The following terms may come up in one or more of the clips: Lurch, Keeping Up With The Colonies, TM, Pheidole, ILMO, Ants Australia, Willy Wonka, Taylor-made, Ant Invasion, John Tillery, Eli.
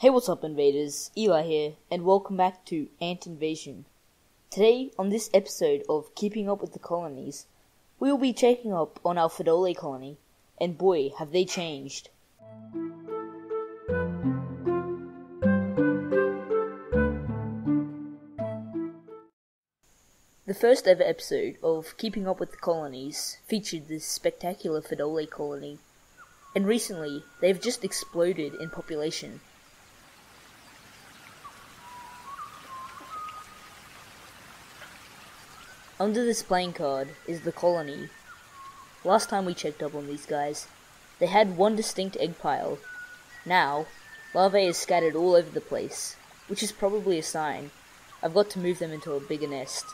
Hey, what's up, invaders? Eli here, and welcome back to Ant Invasion. Today, on this episode of Keeping Up With The Colonies, we will be checking up on our Pheidole colony, and boy, have they changed. The first ever episode of Keeping Up With The Colonies featured this spectacular Pheidole colony, and recently, they've just exploded in population. Under this playing card is the colony. Last time we checked up on these guys, they had one distinct egg pile. Now, larvae is scattered all over the place, which is probably a sign. I've got to move them into a bigger nest.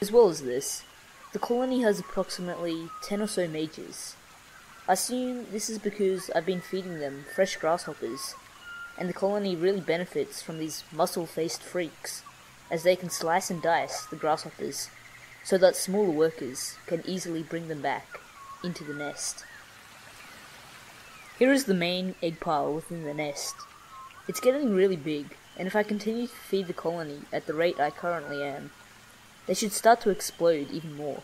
As well as this, the colony has approximately 10 or so majors. I assume this is because I've been feeding them fresh grasshoppers, and the colony really benefits from these muscle-faced freaks, as they can slice and dice the grasshoppers so that smaller workers can easily bring them back into the nest. Here is the main egg pile within the nest. It's getting really big, and if I continue to feed the colony at the rate I currently am, they should start to explode even more.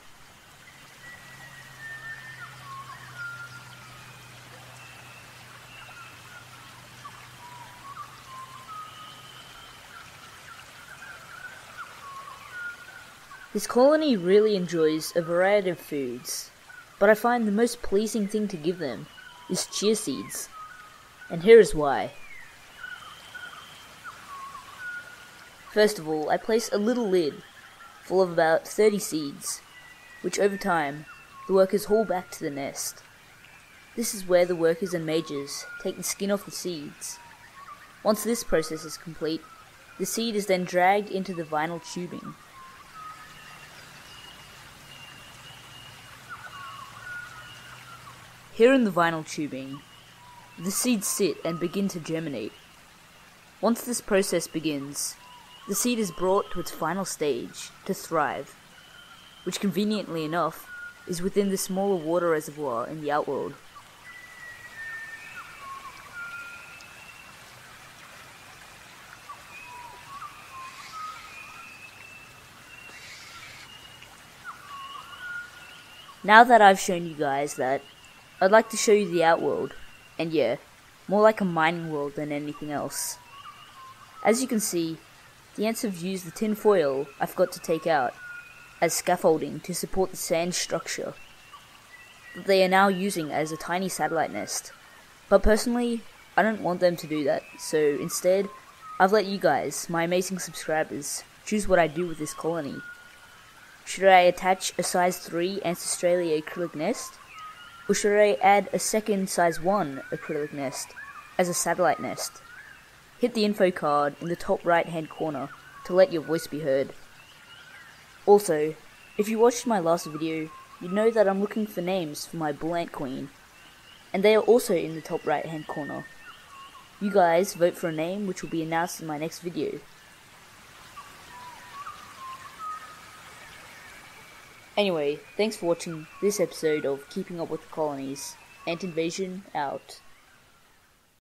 This colony really enjoys a variety of foods, but I find the most pleasing thing to give them is chia seeds, and here is why. First of all, I place a little lid full of about 30 seeds, which over time, the workers haul back to the nest. This is where the workers and majors take the skin off the seeds. Once this process is complete, the seed is then dragged into the vinyl tubing. Here in the vinyl tubing, the seeds sit and begin to germinate. Once this process begins, the seed is brought to its final stage to thrive, which conveniently enough is within the smaller water reservoir in the outworld. Now that I've shown you guys that, I'd like to show you the outworld, and yeah, more like a mining world than anything else. As you can see, the ants have used the tin foil I've got to take out as scaffolding to support the sand structure that they are now using as a tiny satellite nest. But personally, I don't want them to do that, so instead, I've let you guys, my amazing subscribers, choose what I do with this colony. Should I attach a size 3 Ants Australia acrylic nest? Or should I add a second size 1 acrylic nest as a satellite nest? Hit the info card in the top right hand corner to let your voice be heard. Also, if you watched my last video, you'd know that I'm looking for names for my bull ant queen, and they are also in the top right hand corner. You guys vote for a name which will be announced in my next video. Anyway, thanks for watching this episode of Keeping Up With The Colonies. Ant Invasion out.